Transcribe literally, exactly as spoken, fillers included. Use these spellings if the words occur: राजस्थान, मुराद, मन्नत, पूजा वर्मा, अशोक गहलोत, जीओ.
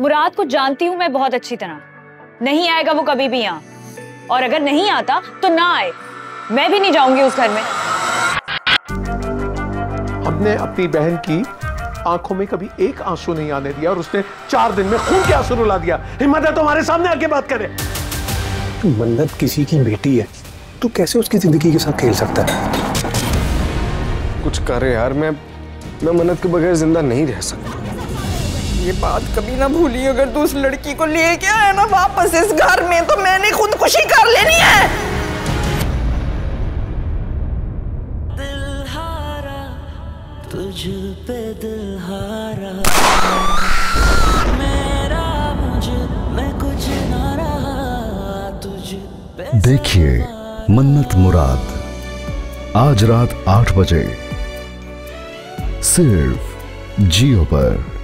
मुराद को जानती हूँ मैं बहुत अच्छी तरह। नहीं आएगा वो कभी भी यहाँ, और अगर नहीं आता तो ना आए, मैं भी नहीं जाऊंगी उस घर में। हमने अपनी बहन की आंखों में कभी एक आंसू नहीं आने दिया और उसने चार दिन में खून के आंसू रुला दिया। हिम्मत है तो हमारे सामने आके बात करे। मन्नत किसी की बेटी है, तू कैसे उसकी जिंदगी के साथ खेल सकता है? कुछ कर यार, मैं मैं मन्नत के बगैर जिंदा नहीं रह सकता। ये बात कभी ना भूली, अगर तू उस लड़की को ले के आया ना वापस इस घर में तो मैंने खुदकुशी कर लेनी है। तुझ पे दिल हारा मेरा, मुझे मैं कुछ ना रहा तुझ पे। देखिए मन्नत मुराद आज रात आठ बजे सिर्फ जीओ पर।